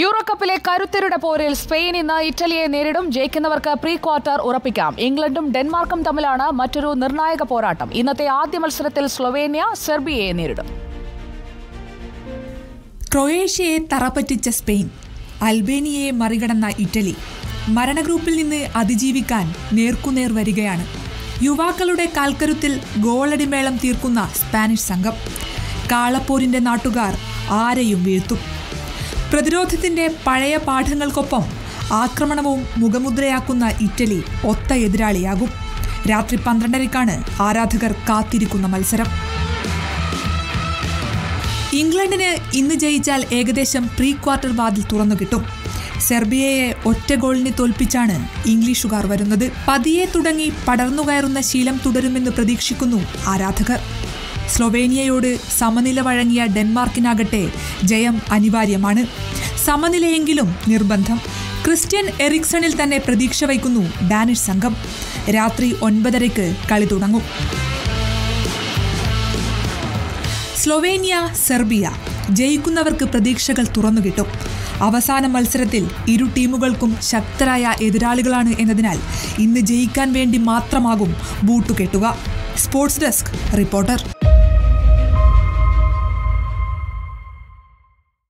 യൂറോകപ്പിലെ കരുത്തരുടെ പോരിൽ Spain ഇന്ന് ഇറ്റലിയെ നേരിടും. ജയിക്കുന്നവർക്ക് pre quarter ഉറപ്പിക്കാം. ഇംഗ്ലണ്ടും ഡെൻമാർക്കും തമ്മിലാണ് മറ്റൊരു നിർണായക പോരാട്ടം. ഇന്നത്തെ ആദ്യ മത്സരത്തിൽ സ്ലൊവേനിയ സെർബിയയെ നേരിടും. ക്രൊയേഷ്യയെ തറപ്പറ്റിച്ച സ്പെയിൻ, അൽബേനിയയെ മറികടന്ന ഇറ്റലി മരണഗ്രൂപ്പിൽ നിന്ന് അതിജീവിക്കാൻ നേർക്കുനേർ വരികയാണ്. യുവാക്കളുടെ കാൽക്കരുത്തിൽ ഗോളടിമേളം തീർക്കുന്ന സ്പാനിഷ് സംഘം കാളപ്പോരിൻ്റെ നാട്ടുകാർ ആരെയും വീഴ്ത്തും. പ്രതിരോധത്തിൻ്റെ പഴയ പാഠങ്ങൾക്കൊപ്പം ആക്രമണവും മുഖമുദ്രയാക്കുന്ന ഇറ്റലി ഒത്ത എതിരാളിയാകും. രാത്രി 12:00-ക്കാണ് ആരാധകർ കാത്തിരിക്കുന്ന മത്സരം. ഇംഗ്ലണ്ടിന് ഇന്ന് ജയിച്ചാൽ ഏകദേശം പ്രീ ക്വാർട്ടർ വാതിൽ തുറന്നു കിട്ടും. സെർബിയയെ ഒറ്റ ഗോളിന് തോൽപ്പിച്ചാണ് ഇംഗ്ലീഷുകാർ വരുന്നത്. പതിയെ തുടങ്ങി പടർന്നുകയറുന്ന ശീലം തുടരുമെന്ന് പ്രതീക്ഷിക്കുന്നു ആരാധകർ. സ്ലൊവേനിയയോട് സമനില വഴങ്ങിയ ഡെൻമാർക്കിനാകട്ടെ ജയം അനിവാര്യമാണ്. സമനിലയെങ്കിലും നിർബന്ധം. ക്രിസ്റ്റ്യൻ എറിക്സണിൽ തന്നെ പ്രതീക്ഷ വയ്ക്കുന്നു ഡാനിഷ് സംഘം. രാത്രി 9:30-ക്ക് കളി തുടങ്ങും. സ്ലൊവേനിയ സെർബിയ ജയിക്കുന്നവർക്ക് പ്രതീക്ഷകൾ തുറന്നുകിട്ടും. അവസാന മത്സരത്തിൽ ഇരു ടീമുകൾക്കും ശക്തരായ എതിരാളികളാണ് എന്നതിനാൽ ഇന്ന് ജയിക്കാൻ വേണ്ടി മാത്രമാകും ബൂട്ടുകെട്ടുക. Sports desk reporter.